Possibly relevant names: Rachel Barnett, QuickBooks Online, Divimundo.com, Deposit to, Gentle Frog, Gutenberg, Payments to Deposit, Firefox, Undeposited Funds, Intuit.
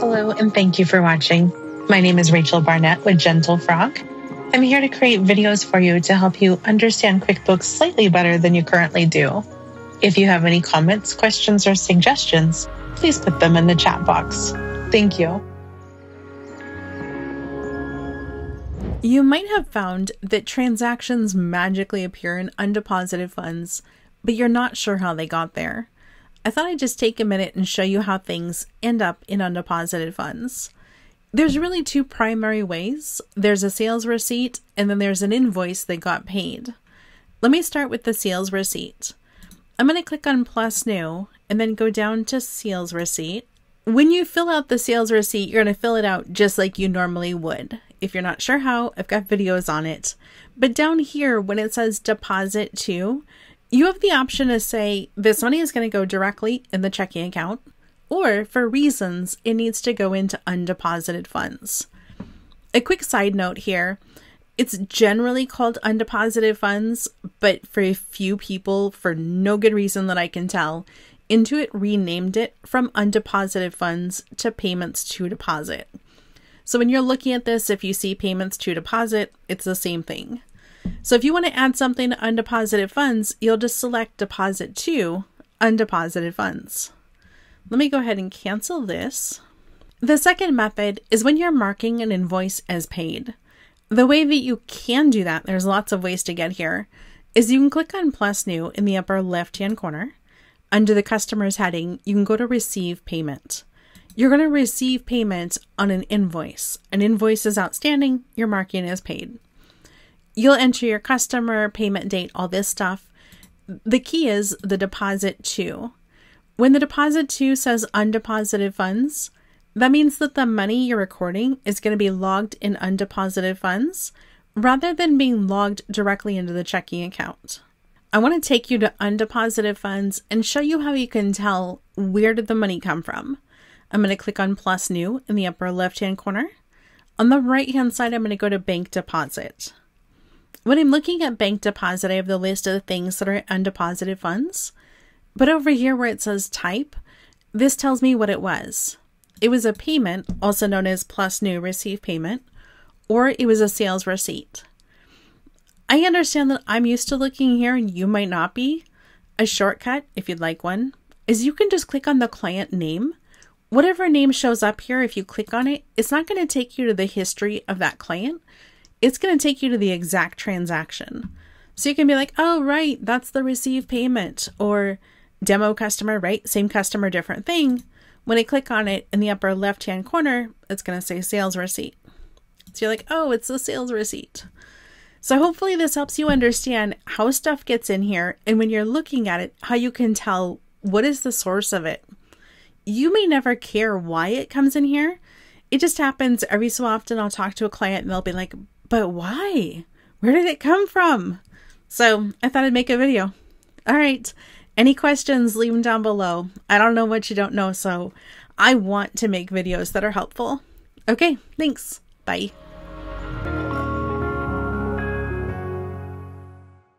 Hello, and thank you for watching. My name is Rachel Barnett with Gentle Frog. I'm here to create videos for you to help you understand QuickBooks slightly better than you currently do. If you have any comments, questions, or suggestions, please put them in the chat box. Thank you. You might have found that transactions magically appear in undeposited funds, but you're not sure how they got there. I thought I'd just take a minute and show you how things end up in undeposited funds. There's really two primary ways. There's a sales receipt, and then there's an invoice that got paid. Let me start with the sales receipt. I'm going to click on Plus New, and then go down to Sales Receipt. When you fill out the sales receipt, you're going to fill it out just like you normally would. If you're not sure how, I've got videos on it. But down here, when it says deposit to, you have the option to say this money is going to go directly in the checking account, or for reasons, it needs to go into undeposited funds. A quick side note here, it's generally called undeposited funds, but for a few people, for no good reason that I can tell, Intuit renamed it from undeposited funds to payments to deposit. So when you're looking at this, if you see payments to deposit, it's the same thing. So if you want to add something to undeposited funds, you'll just select deposit to undeposited funds. Let me go ahead and cancel this. The second method is when you're marking an invoice as paid. The way that you can do that, there's lots of ways to get here, is you can click on Plus New in the upper left-hand corner. Under the customer's heading, you can go to Receive Payment. You're going to receive payment on an invoice. An invoice is outstanding, your marking is paid. You'll enter your customer, payment date, all this stuff. The key is the deposit to. When the deposit to says undeposited funds, that means that the money you're recording is going to be logged in undeposited funds rather than being logged directly into the checking account. I want to take you to undeposited funds and show you how you can tell where did the money come from. I'm going to click on Plus New in the upper left-hand corner. On the right-hand side, I'm going to go to Bank Deposit. When I'm looking at Bank Deposit, I have the list of things that are undeposited funds. But over here where it says Type, this tells me what it was. It was a payment, also known as Plus New Receive Payment, or it was a sales receipt. I understand that I'm used to looking here and you might not be. A shortcut, if you'd like one, is you can just click on the client name. Whatever name shows up here, if you click on it, it's not going to take you to the history of that client. It's going to take you to the exact transaction. So you can be like, oh, right, that's the receive payment, or demo customer, right? Same customer, different thing. When I click on it in the upper left-hand corner, it's going to say sales receipt. So you're like, oh, it's the sales receipt. So hopefully this helps you understand how stuff gets in here. And when you're looking at it, how you can tell what is the source of it. You may never care why it comes in here. It just happens every so often. I'll talk to a client and they'll be like, but why? Where did it come from? So I thought I'd make a video. All right. Any questions, leave them down below. I don't know what you don't know, so I want to make videos that are helpful. Okay, thanks. Bye.